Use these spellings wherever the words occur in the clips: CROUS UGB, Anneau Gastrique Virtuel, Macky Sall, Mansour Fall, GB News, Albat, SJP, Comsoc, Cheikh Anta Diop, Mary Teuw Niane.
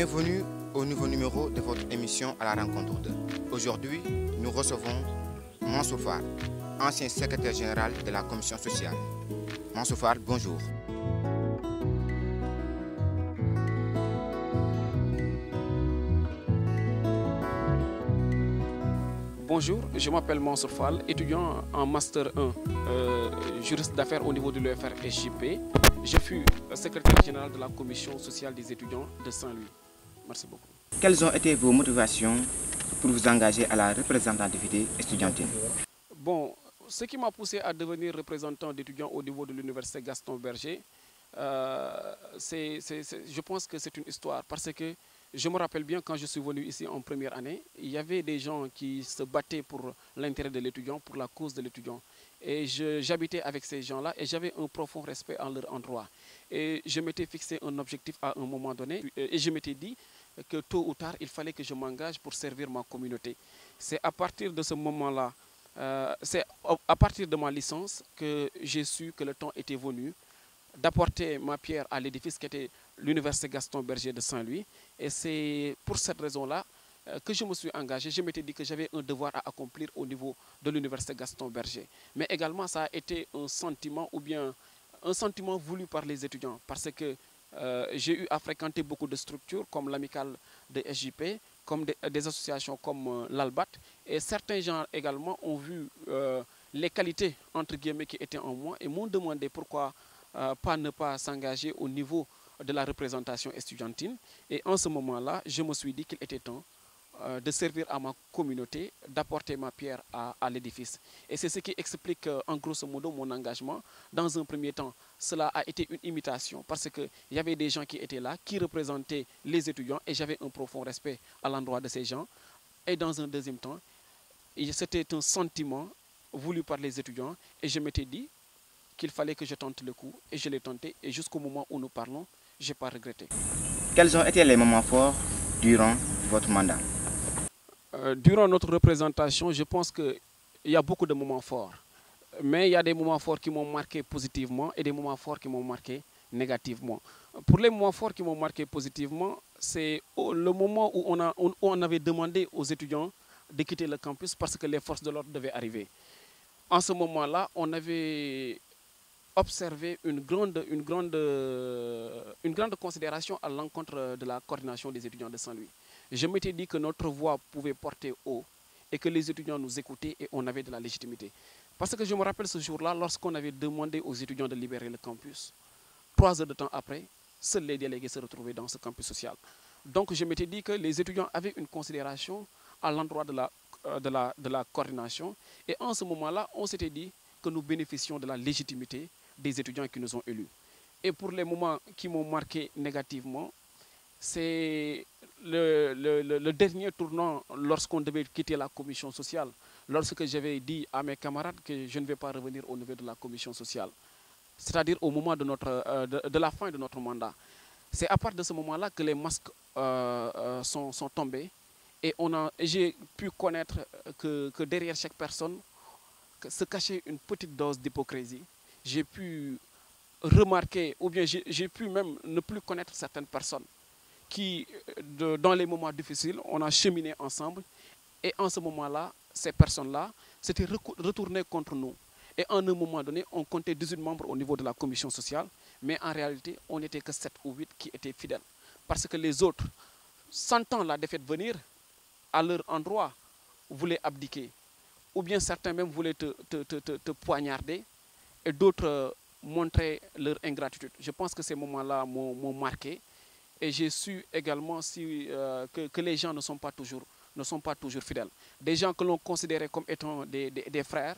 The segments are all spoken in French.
Bienvenue au nouveau numéro de votre émission à la rencontre 2. Aujourd'hui, nous recevons Mansour Fall, ancien secrétaire général de la commission sociale. Mansour Fall, bonjour. Bonjour, je m'appelle Mansour Fall, étudiant en Master 1, juriste d'affaires au niveau de l'UFR SJP. Je suis secrétaire général de la Commission sociale des étudiants de Saint-Louis. Merci beaucoup. Quelles ont été vos motivations pour vous engager à la représentativité étudiantine? Bon, ce qui m'a poussé à devenir représentant d'étudiants au niveau de l'université Gaston Berger, je pense que c'est une histoire parce que je me rappelle bien quand je suis venu ici en première année, il y avait des gens qui se battaient pour l'intérêt de l'étudiant, pour la cause de l'étudiant. Et j'habitais avec ces gens-là et j'avais un profond respect en leur endroit. Et je m'étais fixé un objectif à un moment donné et je m'étais dit que tôt ou tard, il fallait que je m'engage pour servir ma communauté. C'est à partir de ce moment-là, c'est à partir de ma licence que j'ai su que le temps était venu d'apporter ma pierre à l'édifice qui était l'université Gaston Berger de Saint-Louis. Et c'est pour cette raison-là que je me suis engagé. Je m'étais dit que j'avais un devoir à accomplir au niveau de l'université Gaston Berger. Mais également, ça a été un sentiment ou bien un sentiment voulu par les étudiants parce que j'ai eu à fréquenter beaucoup de structures comme l'amicale de SJP, comme des associations comme l'Albat. Et certains gens également ont vu les qualités entre guillemets qui étaient en moi et m'ont demandé pourquoi pas ne pas s'engager au niveau de la représentation estudiantine. Et en ce moment-là, je me suis dit qu'il était temps de servir à ma communauté, d'apporter ma pierre à l'édifice. Et c'est ce qui explique en grosso modo mon engagement. Dans un premier temps, cela a été une imitation parce qu'il y avait des gens qui étaient là, qui représentaient les étudiants et j'avais un profond respect à l'endroit de ces gens. Et dans un deuxième temps, c'était un sentiment voulu par les étudiants et je m'étais dit qu'il fallait que je tente le coup et je l'ai tenté et jusqu'au moment où nous parlons, je n'ai pas regretté. Quels ont été les moments forts durant votre mandat? Durant notre représentation, je pense qu'il y a beaucoup de moments forts. Mais il y a des moments forts qui m'ont marqué positivement et des moments forts qui m'ont marqué négativement. Pour les moments forts qui m'ont marqué positivement, c'est le moment où on avait demandé aux étudiants de quitter le campus parce que les forces de l'ordre devaient arriver. En ce moment-là, on avait observer une grande considération à l'encontre de la coordination des étudiants de Saint-Louis. Je m'étais dit que notre voix pouvait porter haut et que les étudiants nous écoutaient et on avait de la légitimité. Parce que je me rappelle ce jour-là, lorsqu'on avait demandé aux étudiants de libérer le campus, 3 heures de temps après, seuls les délégués se retrouvaient dans ce campus social. Donc je m'étais dit que les étudiants avaient une considération à l'endroit de la coordination et en ce moment-là, on s'était dit que nous bénéficions de la légitimité des étudiants qui nous ont élus. Et pour les moments qui m'ont marqué négativement, c'est le dernier tournant lorsqu'on devait quitter la commission sociale, lorsque j'avais dit à mes camarades que je ne vais pas revenir au niveau de la commission sociale, c'est-à-dire au moment de la fin de notre mandat. C'est à partir de ce moment-là que les masques sont tombés et j'ai pu connaître que derrière chaque personne se cachait une petite dose d'hypocrisie. J'ai pu remarquer, ou bien j'ai pu même ne plus connaître certaines personnes qui, dans les moments difficiles, on a cheminé ensemble. Et en ce moment-là, ces personnes-là s'étaient retournées contre nous. Et en un moment donné, on comptait 18 membres au niveau de la commission sociale, mais en réalité, on n'était que 7 ou 8 qui étaient fidèles. Parce que les autres, sentant la défaite venir, à leur endroit, voulaient abdiquer. Ou bien certains même voulaient te poignarder et d'autres montraient leur ingratitude. Je pense que ces moments-là m'ont marqué et j'ai su également que les gens ne sont pas toujours fidèles. Des gens que l'on considérait comme étant des frères,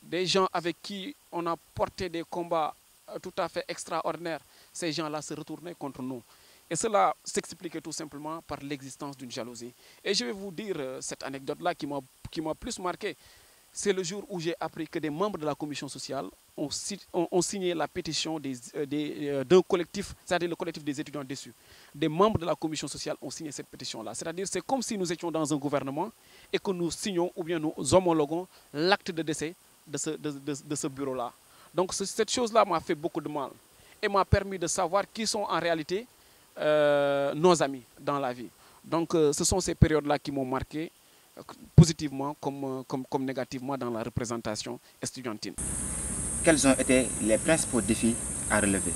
des gens avec qui on a porté des combats tout à fait extraordinaires, ces gens-là se retournaient contre nous. Et cela s'expliquait tout simplement par l'existence d'une jalousie. Et je vais vous dire cette anecdote-là qui m'a plus marqué. C'est le jour où j'ai appris que des membres de la commission sociale ont signé la pétition d'un collectif, c'est-à-dire le collectif des étudiants déçus. Des membres de la commission sociale ont signé cette pétition-là. C'est-à-dire c'est comme si nous étions dans un gouvernement et que nous signons ou bien nous homologuons l'acte de décès de ce bureau-là. Donc cette chose-là m'a fait beaucoup de mal et m'a permis de savoir qui sont en réalité nos amis dans la vie. Donc ce sont ces périodes-là qui m'ont marqué positivement comme négativement dans la représentation estudiantine. Quels ont été les principaux défis à relever?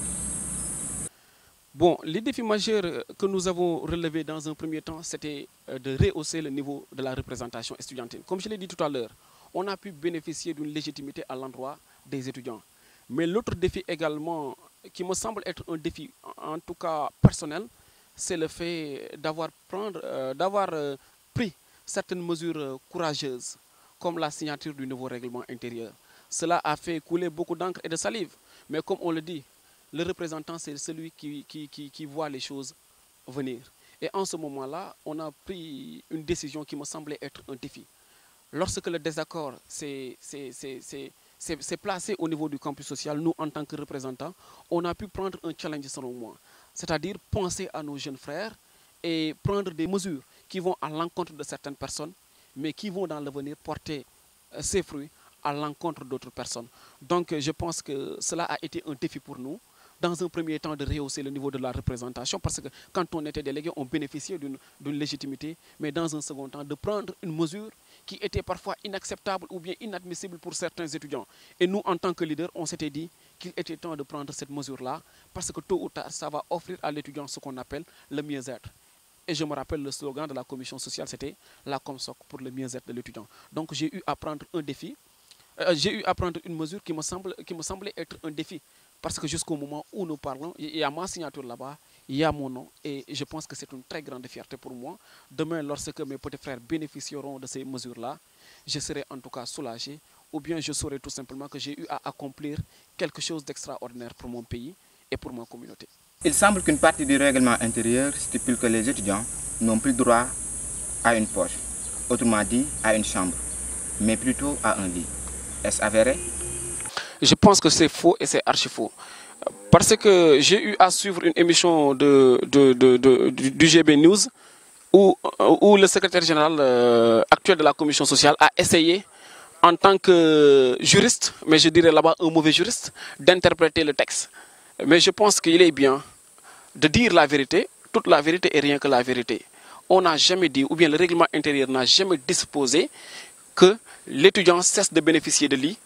Bon, les défis majeurs que nous avons relevés dans un premier temps, c'était de rehausser le niveau de la représentation estudiantine. Comme je l'ai dit tout à l'heure, on a pu bénéficier d'une légitimité à l'endroit des étudiants. Mais l'autre défi également, qui me semble être un défi, en tout cas personnel, c'est le fait d'avoir pris certaines mesures courageuses, comme la signature du nouveau règlement intérieur. Cela a fait couler beaucoup d'encre et de salive. Mais comme on le dit, le représentant, c'est celui qui voit les choses venir. Et en ce moment-là, on a pris une décision qui me semblait être un défi. Lorsque le désaccord s'est placé au niveau du campus social, nous, en tant que représentants, on a pu prendre un challenge selon moi. C'est-à-dire penser à nos jeunes frères et prendre des mesures qui vont à l'encontre de certaines personnes, mais qui vont dans l'avenir porter ses fruits à l'encontre d'autres personnes. Donc je pense que cela a été un défi pour nous, dans un premier temps de rehausser le niveau de la représentation, parce que quand on était délégué, on bénéficiait d'une légitimité, mais dans un second temps, de prendre une mesure qui était parfois inacceptable ou bien inadmissible pour certains étudiants. Et nous, en tant que leaders, on s'était dit qu'il était temps de prendre cette mesure-là, parce que tôt ou tard, ça va offrir à l'étudiant ce qu'on appelle le mieux-être. Et je me rappelle le slogan de la commission sociale, c'était la Comsoc pour le mieux-être de l'étudiant. Donc j'ai eu à prendre un défi, j'ai eu à prendre une mesure qui me semblait être un défi. Parce que jusqu'au moment où nous parlons, il y a ma signature là-bas, il y a mon nom. Et je pense que c'est une très grande fierté pour moi. Demain, lorsque mes petits frères bénéficieront de ces mesures-là, je serai en tout cas soulagé. Ou bien je saurai tout simplement que j'ai eu à accomplir quelque chose d'extraordinaire pour mon pays et pour ma communauté. Il semble qu'une partie du règlement intérieur stipule que les étudiants n'ont plus droit à une poche. Autrement dit, à une chambre. Mais plutôt à un lit. Est-ce avéré? Je pense que c'est faux et c'est archi faux. Parce que j'ai eu à suivre une émission du GB News où le secrétaire général actuel de la commission sociale a essayé, en tant que juriste, mais je dirais là-bas un mauvais juriste, d'interpréter le texte. Mais je pense qu'il est bien de dire la vérité, toute la vérité et rien que la vérité. On n'a jamais dit, ou bien le règlement intérieur n'a jamais disposé que l'étudiant cesse de bénéficier de lui,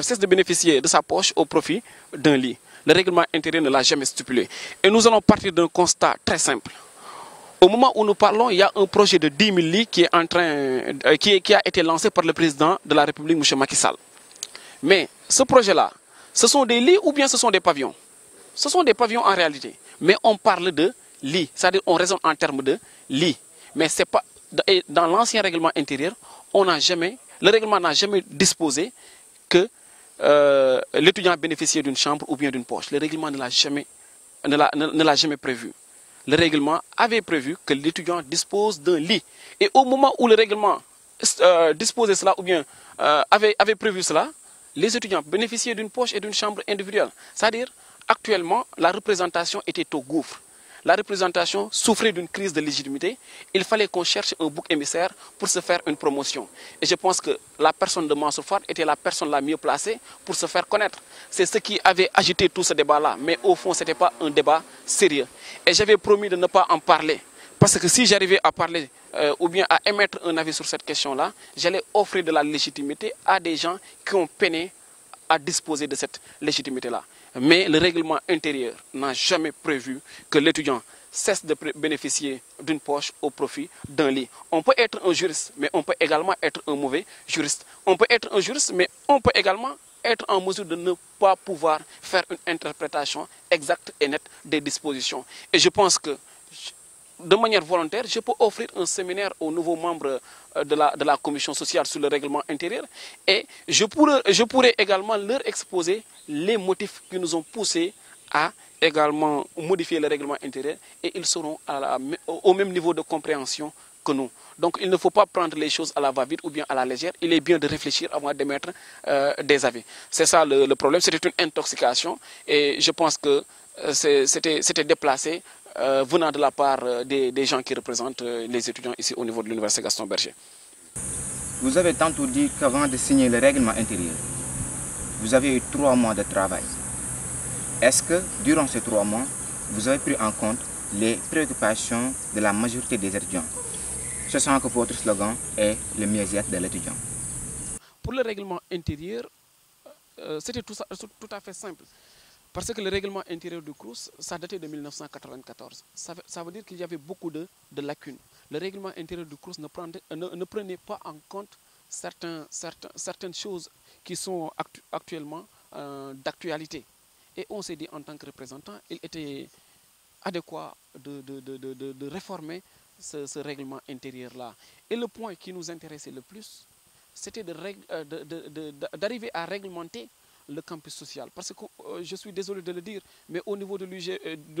cesse de bénéficier de sa poche au profit d'un lit. Le règlement intérieur ne l'a jamais stipulé. Et nous allons partir d'un constat très simple. Au moment où nous parlons, il y a un projet de 10 000 lits qui a été lancé par le président de la République, M. Macky Sall. Mais ce projet-là, ce sont des lits ou bien ce sont des pavillons? Ce sont des pavillons en réalité. Mais on parle de lits, c'est-à-dire on raisonne en termes de lits. Mais c'est pas... Dans l'ancien règlement intérieur, le règlement n'a jamais disposé que l'étudiant bénéficiait d'une chambre ou bien d'une poche. Le règlement ne l'a jamais prévu. Le règlement avait prévu que l'étudiant dispose d'un lit. Et au moment où le règlement disposait cela ou bien avait prévu cela, les étudiants bénéficiaient d'une poche et d'une chambre individuelle. C'est-à-dire, actuellement, la représentation était au gouffre. La représentation souffrait d'une crise de légitimité. Il fallait qu'on cherche un bouc émissaire pour se faire une promotion. Et je pense que la personne de Mansour Fall était la personne la mieux placée pour se faire connaître. C'est ce qui avait agité tout ce débat-là. Mais au fond, ce n'était pas un débat sérieux. Et j'avais promis de ne pas en parler. Parce que si j'arrivais à parler ou bien à émettre un avis sur cette question-là, j'allais offrir de la légitimité à des gens qui ont peiné à disposer de cette légitimité-là. Mais le règlement intérieur n'a jamais prévu que l'étudiant cesse de bénéficier d'une poche au profit d'un lit. On peut être un juriste, mais on peut également être un mauvais juriste. On peut être un juriste, mais on peut également être en mesure de ne pas pouvoir faire une interprétation exacte et nette des dispositions. Et je pense que, de manière volontaire, je peux offrir un séminaire aux nouveaux membres de la commission sociale sur le règlement intérieur et je pourrais également leur exposer les motifs qui nous ont poussés à également modifier le règlement intérieur et ils seront au même niveau de compréhension que nous. Donc il ne faut pas prendre les choses à la va-vite ou bien à la légère. Il est bien de réfléchir avant d'émettre des avis. C'est ça le problème. C'était une intoxication et je pense que c'était déplacé venant de la part des gens qui représentent les étudiants ici au niveau de l'université Gaston Berger. Vous avez tantôt dit qu'avant de signer le règlement intérieur, vous avez eu 3 mois de travail. Est-ce que, durant ces 3 mois, vous avez pris en compte les préoccupations de la majorité des étudiants, sachant que votre slogan est le mieux-être de l'étudiant. Pour le règlement intérieur, c'était tout à fait simple. Parce que le règlement intérieur du CROUS, ça datait de 1994. Ça veut dire qu'il y avait beaucoup de lacunes. Le règlement intérieur du CROUS ne prenait pas en compte certaines choses qui sont actuellement d'actualité. Et on s'est dit en tant que représentant, il était adéquat de réformer ce règlement intérieur-là. Et le point qui nous intéressait le plus, c'était d'arriver à réglementer le campus social. Parce que je suis désolé de le dire, mais au niveau de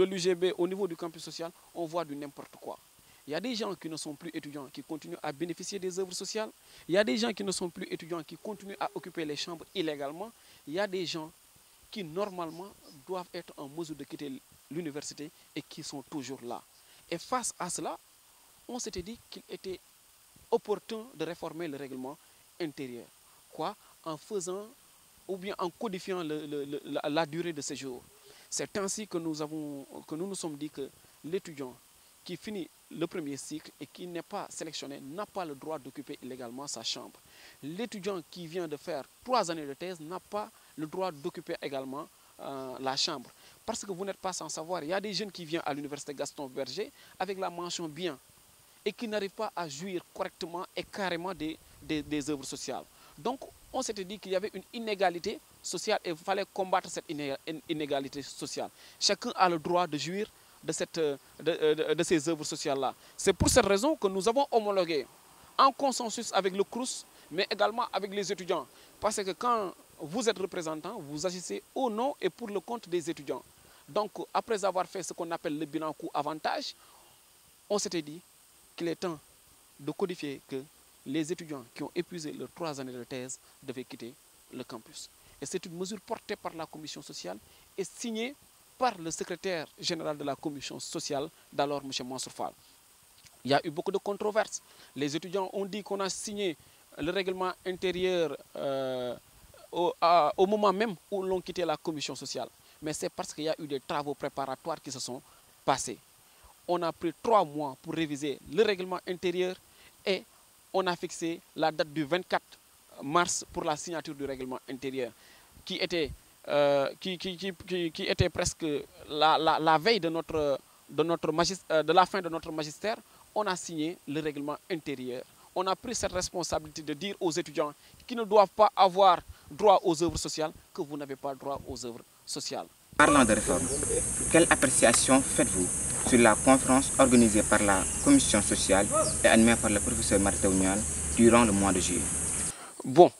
l'UGB, au niveau du campus social, on voit du n'importe quoi. Il y a des gens qui ne sont plus étudiants, qui continuent à bénéficier des œuvres sociales. Il y a des gens qui ne sont plus étudiants, qui continuent à occuper les chambres illégalement. Il y a des gens qui, normalement, doivent être en mesure de quitter l'université et qui sont toujours là. Et face à cela, on s'était dit qu'il était opportun de réformer le règlement intérieur. Quoi? En faisant ou bien en codifiant la durée de séjour. C'est ainsi que nous nous sommes dit que l'étudiant qui finit le premier cycle et qui n'est pas sélectionné n'a pas le droit d'occuper illégalement sa chambre. L'étudiant qui vient de faire 3 années de thèse n'a pas le droit d'occuper également la chambre. Parce que vous n'êtes pas sans savoir, il y a des jeunes qui viennent à l'université Gaston Berger avec la mention bien et qui n'arrivent pas à jouir correctement et carrément des œuvres sociales. Donc, on s'était dit qu'il y avait une inégalité sociale et il fallait combattre cette inégalité sociale. Chacun a le droit de jouir de ces œuvres sociales-là. C'est pour cette raison que nous avons homologué en consensus avec le CROUS, mais également avec les étudiants. Parce que quand vous êtes représentant, vous agissez au nom et pour le compte des étudiants. Donc, après avoir fait ce qu'on appelle le bilan coût-avantage, on s'était dit qu'il est temps de codifier que les étudiants qui ont épuisé leurs 3 années de thèse devaient quitter le campus. Et c'est une mesure portée par la commission sociale et signée par le secrétaire général de la commission sociale d'alors, M. Mansour Fall. Il y a eu beaucoup de controverses. Les étudiants ont dit qu'on a signé le règlement intérieur au moment même où l'on quittait la commission sociale. Mais c'est parce qu'il y a eu des travaux préparatoires qui se sont passés. On a pris 3 mois pour réviser le règlement intérieur et on a fixé la date du 24 mars pour la signature du règlement intérieur qui était presque la veille de la fin de notre magistère. On a signé le règlement intérieur. On a pris cette responsabilité de dire aux étudiants qui ne doivent pas avoir droit aux œuvres sociales que vous n'avez pas droit aux œuvres sociales. Parlant de réforme, quelle appréciation faites-vous sur la conférence organisée par la commission sociale et animée par le professeur Mary Teuw Niane durant le mois de juillet? Bon,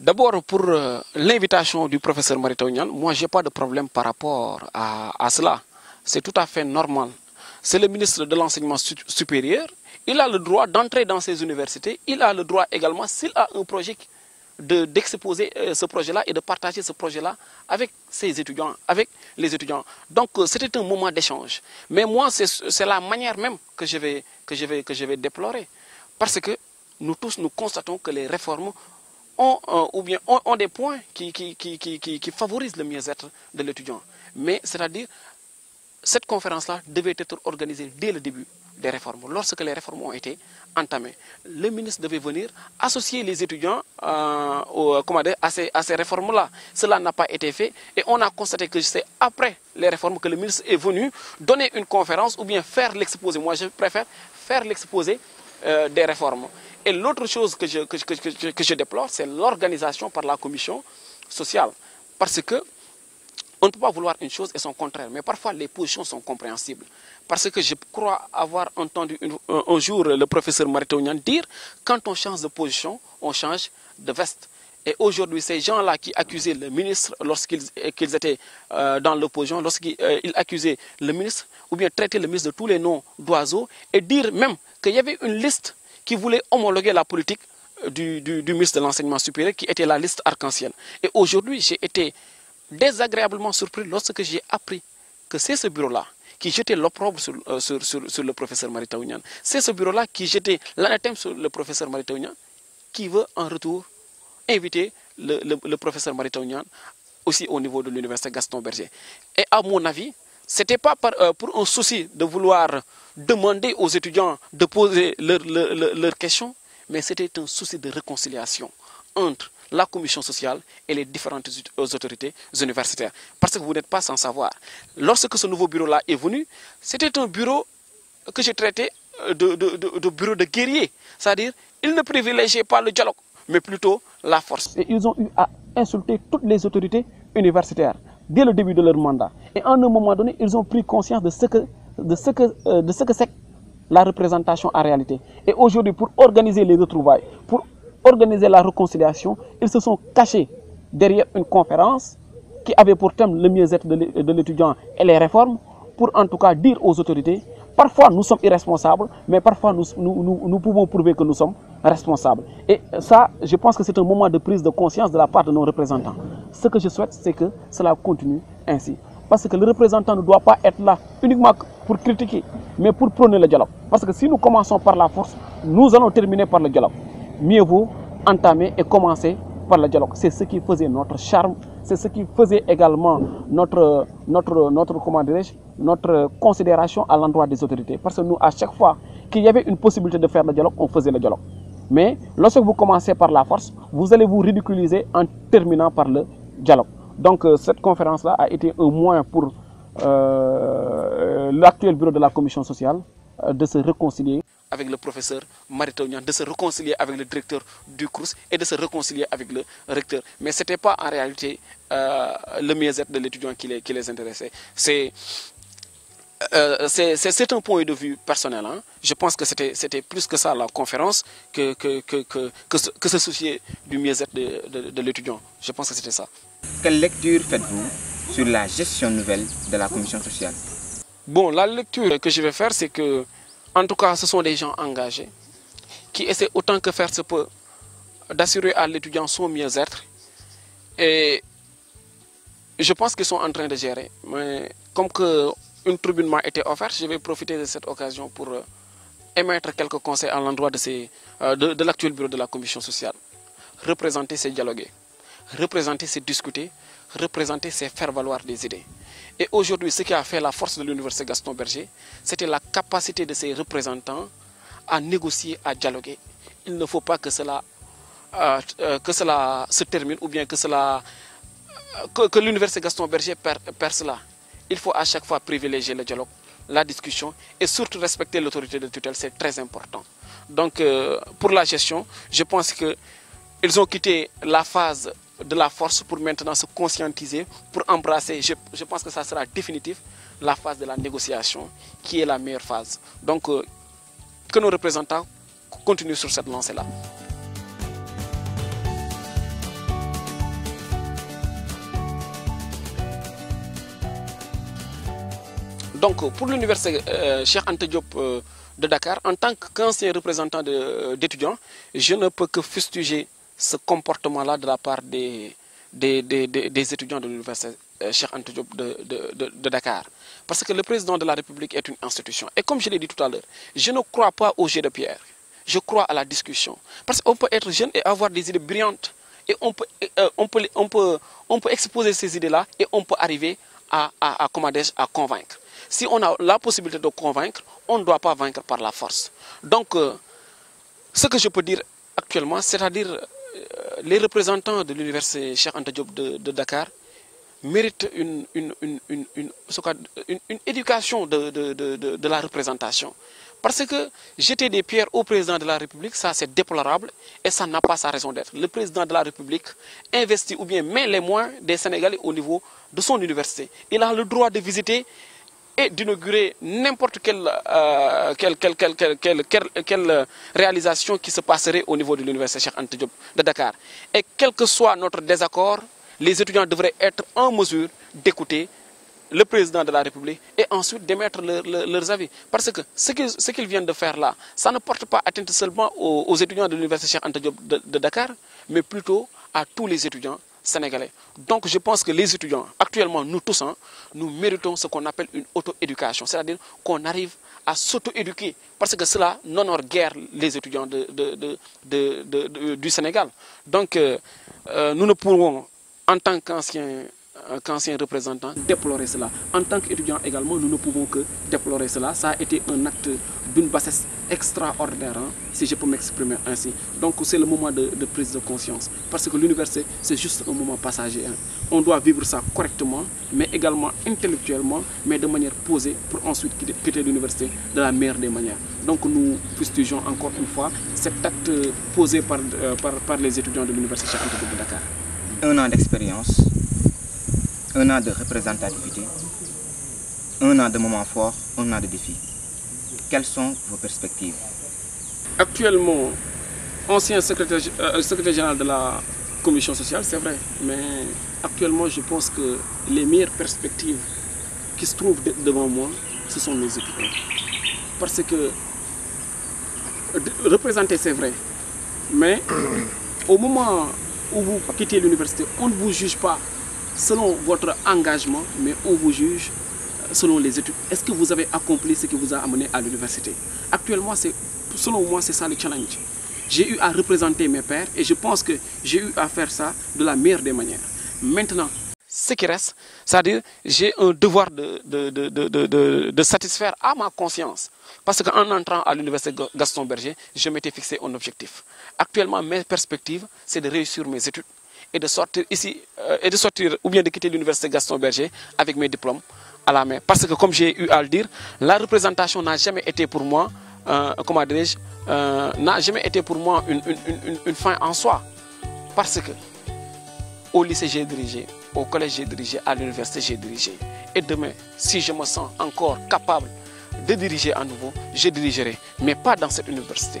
d'abord pour l'invitation du professeur Mary Teuw Niane, moi j'ai pas de problème par rapport à cela. C'est tout à fait normal. C'est le ministre de l'enseignement supérieur, il a le droit d'entrer dans ces universités, il a le droit également, s'il a un projet, d'exposer ce projet-là et de partager ce projet-là avec ses étudiants, avec les étudiants. Donc c'était un moment d'échange. Mais moi, c'est la manière même que je vais déplorer. Parce que nous tous, nous constatons que les réformes ont des points qui favorisent le mieux-être de l'étudiant. Mais c'est-à-dire, cette conférence-là devait être organisée dès le début des réformes, lorsque les réformes ont été entamées. Le ministre devait venir associer les étudiants à ces réformes-là. Cela n'a pas été fait et on a constaté que c'est après les réformes que le ministre est venu donner une conférence ou bien faire l'exposé. Moi, je préfère faire l'exposé des réformes. Et l'autre chose que je déplore, c'est l'organisation par la commission sociale. Parce que on ne peut pas vouloir une chose et son contraire, mais parfois les positions sont compréhensibles. Parce que je crois avoir entendu un jour le professeur Mary Teuw Niane dire « Quand on change de position, on change de veste ». Et aujourd'hui, ces gens-là qui accusaient le ministre lorsqu'ils étaient dans l'opposition, lorsqu'ils accusaient le ministre, ou bien traitaient le ministre de tous les noms d'oiseaux, et dire même qu'il y avait une liste qui voulait homologuer la politique du ministre de l'enseignement supérieur, qui était la liste arc-en-ciel. Et aujourd'hui, j'ai été désagréablement surpris lorsque j'ai appris que c'est ce bureau-là qui jetait l'opprobre sur le professeur Mary Teuw Niane. C'est ce bureau-là qui jetait l'anathème sur le professeur Mary Teuw Niane, qui veut en retour inviter le professeur Mary Teuw Niane aussi au niveau de l'université Gaston Berger. Et à mon avis, Ce n'était pas pour un souci de vouloir demander aux étudiants de poser leurs questions, mais c'était un souci de réconciliation entre la commission sociale et les différentes autorités universitaires. Parce que vous n'êtes pas sans savoir. Lorsque ce nouveau bureau-là est venu, c'était un bureau que j'ai traité de bureau de guerrier. C'est-à-dire, ils ne privilégiaient pas le dialogue, mais plutôt la force. Et ils ont eu à insulter toutes les autorités universitaires dès le début de leur mandat. Et à un moment donné, ils ont pris conscience de ce que c'est la représentation en réalité. Et aujourd'hui, pour organiser les retrouvailles, pour organiser la réconciliation, ils se sont cachés derrière une conférence qui avait pour thème le mieux-être de l'étudiant et les réformes, pour en tout cas dire aux autorités, parfois nous sommes irresponsables, mais parfois nous pouvons prouver que nous sommes responsables. Et ça, je pense que c'est un moment de prise de conscience de la part de nos représentants. Ce que je souhaite, c'est que cela continue ainsi. Parce que le représentant ne doit pas être là uniquement pour critiquer, mais pour prôner le dialogue. Parce que si nous commençons par la force, nous allons terminer par le dialogue. Mieux vaut entamer et commencer par le dialogue. C'est ce qui faisait notre charme, c'est ce qui faisait également notre considération à l'endroit des autorités. Parce que nous, à chaque fois qu'il y avait une possibilité de faire le dialogue, on faisait le dialogue. Mais lorsque vous commencez par la force, vous allez vous ridiculiser en terminant par le dialogue. Donc cette conférence-là a été un moyen pour l'actuel bureau de la commission sociale de se réconcilier avec le professeur Mary Teuw Niane, de se réconcilier avec le directeur du CROUS et de se réconcilier avec le recteur. Mais ce n'était pas en réalité le mieux-être de l'étudiant qui les intéressait. C'est un point de vue personnel. Hein. Je pense que c'était plus que ça la conférence que se soucier du mieux-être de l'étudiant. Je pense que c'était ça. Quelle lecture faites-vous sur la gestion nouvelle de la commission sociale? Bon, la lecture que je vais faire, c'est que, en tout cas, ce sont des gens engagés qui essaient autant que faire se peut d'assurer à l'étudiant son mieux-être. Et je pense qu'ils sont en train de gérer. Mais comme qu'une tribune m'a été offerte, je vais profiter de cette occasion pour émettre quelques conseils à l'endroit de l'actuel bureau de la commission sociale. Représenter, c'est dialoguer. Représenter, c'est discuter. Représenter, c'est faire valoir des idées. Et aujourd'hui, ce qui a fait la force de l'université Gaston Berger, c'était la capacité de ses représentants à négocier, à dialoguer. Il ne faut pas que cela se termine ou bien que l'université Gaston Berger perd cela. Il faut à chaque fois privilégier le dialogue, la discussion et surtout respecter l'autorité de tutelle, c'est très important. Donc pour la gestion, je pense qu'ils ont quitté la phase de la force pour maintenant se conscientiser, pour embrasser, je pense que ça sera définitif, la phase de la négociation qui est la meilleure phase. Donc que nos représentants continuent sur cette lancée-là. Donc pour l'université Cheikh Anta Diop de Dakar, en tant qu'ancien représentant d'étudiants, je ne peux que fustiger ce comportement-là de la part des étudiants de l'université Cheikh Anta Diop de Dakar. Parce que le président de la République est une institution. Et comme je l'ai dit tout à l'heure, je ne crois pas au jet de pierre. Je crois à la discussion. Parce qu'on peut être jeune et avoir des idées brillantes. Et on peut exposer ces idées-là et on peut arriver à convaincre. Si on a la possibilité de convaincre, on ne doit pas vaincre par la force. Donc, ce que je peux dire actuellement, c'est-à-dire... Les représentants de l'université Cheikh Anta Diop de Dakar méritent une éducation de la représentation. Parce que jeter des pierres au président de la République, ça c'est déplorable et ça n'a pas sa raison d'être. Le président de la République investit ou bien met les moyens des Sénégalais au niveau de son université. Il a le droit de visiter et d'inaugurer n'importe quelle réalisation qui se passerait au niveau de l'université Cheikh Anta Diop de Dakar. Et quel que soit notre désaccord, les étudiants devraient être en mesure d'écouter le président de la République et ensuite d'émettre leurs avis. Parce que ce qu'ils viennent de faire là, ça ne porte pas atteinte seulement aux étudiants de l'université Cheikh Anta Diop de Dakar, mais plutôt à tous les étudiants sénégalais. Donc je pense que les étudiants, actuellement nous tous, hein, nous méritons ce qu'on appelle une auto-éducation, c'est-à-dire qu'on arrive à s'auto-éduquer, parce que cela n'honore guère les étudiants du Sénégal. Donc nous ne pourrons, en tant qu'anciens qu'anciens représentants, déplorer cela. En tant qu'étudiants également, nous ne pouvons que déplorer cela. Ça a été un acte d'une bassesse extraordinaire, hein, si je peux m'exprimer ainsi. Donc c'est le moment de prise de conscience. Parce que l'université, c'est juste un moment passager. Hein. On doit vivre ça correctement, mais également intellectuellement, mais de manière posée pour ensuite quitter l'université de la meilleure des manières. Donc nous fustigeons encore une fois cet acte posé par les étudiants de l'université Cheikh Anta Diop de Dakar. Un an d'expérience, un an de représentativité, un an de moments forts, un an de défis. Quelles sont vos perspectives? Actuellement, ancien secrétaire général de la commission sociale, c'est vrai, mais actuellement je pense que les meilleures perspectives qui se trouvent devant moi, ce sont mes étudiants. Parce que représenter, c'est vrai, mais au moment où vous quittez l'université, on ne vous juge pas selon votre engagement, mais on vous juge selon les études. Est-ce que vous avez accompli ce qui vous a amené à l'université? Actuellement, selon moi, c'est ça le challenge. J'ai eu à représenter mes pairs et je pense que j'ai eu à faire ça de la meilleure des manières. Maintenant, ce qui reste, c'est-à-dire j'ai un devoir de satisfaire à ma conscience. Parce qu'en entrant à l'université Gaston Berger, je m'étais fixé un objectif. Actuellement, mes perspectives, c'est de réussir mes études et de sortir ici, ou bien de quitter l'université Gaston Berger avec mes diplômes à la main. Parce que comme j'ai eu à le dire, la représentation n'a jamais été pour moi, n'a jamais été pour moi une fin en soi. Parce que au lycée j'ai dirigé, au collège j'ai dirigé, à l'université j'ai dirigé. Et demain, si je me sens encore capable de diriger à nouveau, je dirigerai. Mais pas dans cette université,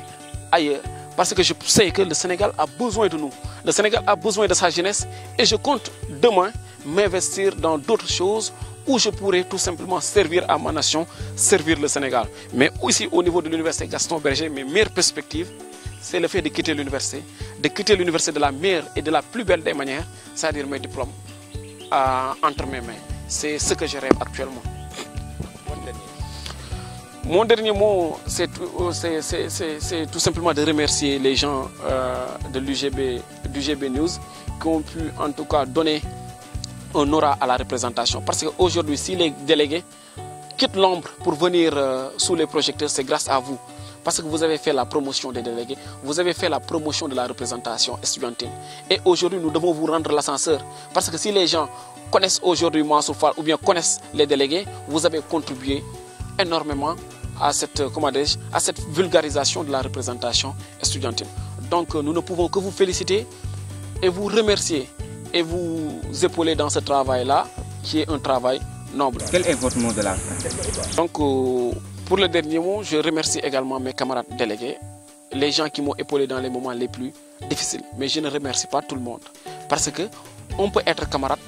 ailleurs. Parce que je sais que le Sénégal a besoin de nous. Le Sénégal a besoin de sa jeunesse. Et je compte demain m'investir dans d'autres choses où je pourrais tout simplement servir à ma nation, servir le Sénégal. Mais aussi au niveau de l'université Gaston Berger, mes meilleures perspectives, c'est le fait de quitter l'université. De quitter l'université de la meilleure et de la plus belle des manières, c'est-à-dire mes diplômes entre mes mains. C'est ce que je rêve actuellement. Mon dernier mot, c'est tout simplement de remercier les gens du GB News qui ont pu en tout cas donner un aura à la représentation. Parce qu'aujourd'hui, si les délégués quittent l'ombre pour venir sous les projecteurs, c'est grâce à vous. Parce que vous avez fait la promotion des délégués, vous avez fait la promotion de la représentation estudiantine. Et aujourd'hui, nous devons vous rendre l'ascenseur. Parce que si les gens connaissent aujourd'hui Mansour Fall ou bien connaissent les délégués, vous avez contribué énormément à cette vulgarisation de la représentation estudiantine. Donc nous ne pouvons que vous féliciter et vous remercier et vous épauler dans ce travail-là qui est un travail noble. Quel est votre mot de la fin? Donc pour le dernier mot, je remercie également mes camarades délégués, les gens qui m'ont épaulé dans les moments les plus difficiles. Mais je ne remercie pas tout le monde parce que on peut être camarade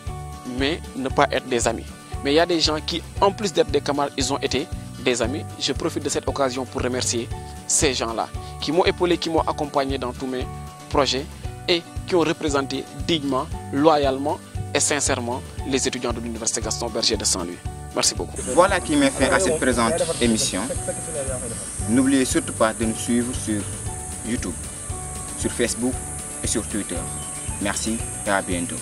mais ne pas être des amis. Mais il y a des gens qui, en plus d'être des camarades, ils ont été des amis. Je profite de cette occasion pour remercier ces gens-là qui m'ont épaulé, qui m'ont accompagné dans tous mes projets et qui ont représenté dignement, loyalement et sincèrement les étudiants de l'université Gaston Berger de Saint-Louis. Merci beaucoup. Voilà qui met fin à cette présente émission. N'oubliez surtout pas de nous suivre sur YouTube, sur Facebook et sur Twitter. Merci et à bientôt.